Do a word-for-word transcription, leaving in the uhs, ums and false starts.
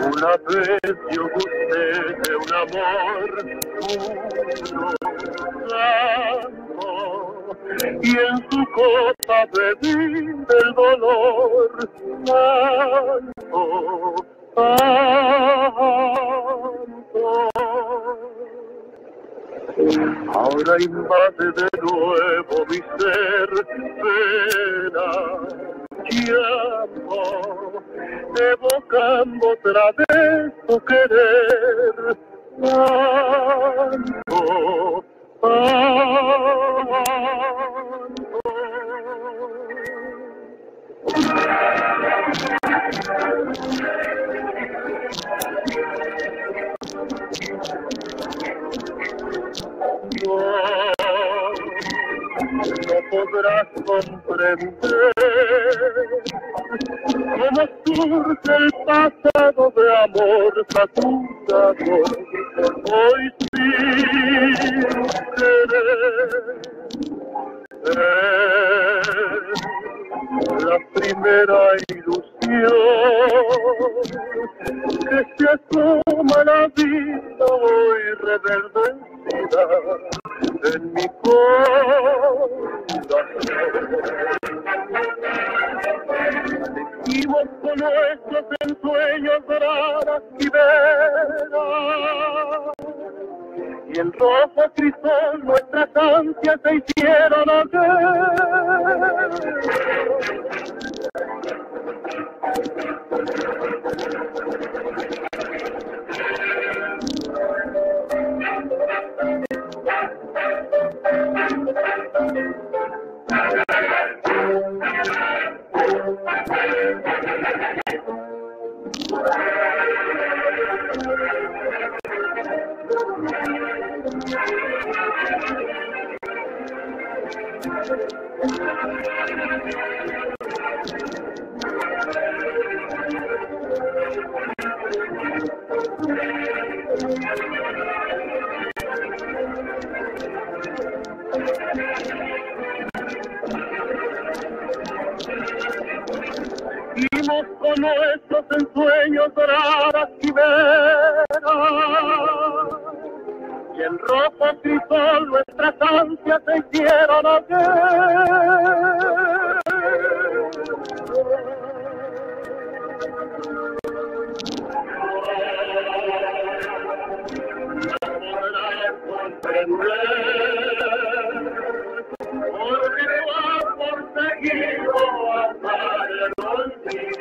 Una vez yo gusté de un amor puro, blanco, y en su copa bebí del dolor santo, santo. Ahora invade de nuevo mi ser pena y amor, evocando otra vez tu querer, tanto, tanto. No podrás comprender cómo surge el pasado de amor saturado. Hoy sin querer es la primera ilusión que se asoma a la vida hoy reverdecida en mi corazón. Decimos con nuestros ensueños doradas y veras, y el rojo crisol nuestras ansias se hicieron ayer. Con nuestros ensueños doradas quimeras, y en rojo crisol nuestras ansias se hicieron ayer. No podrás comprender, porque no has conseguido amar el olvido.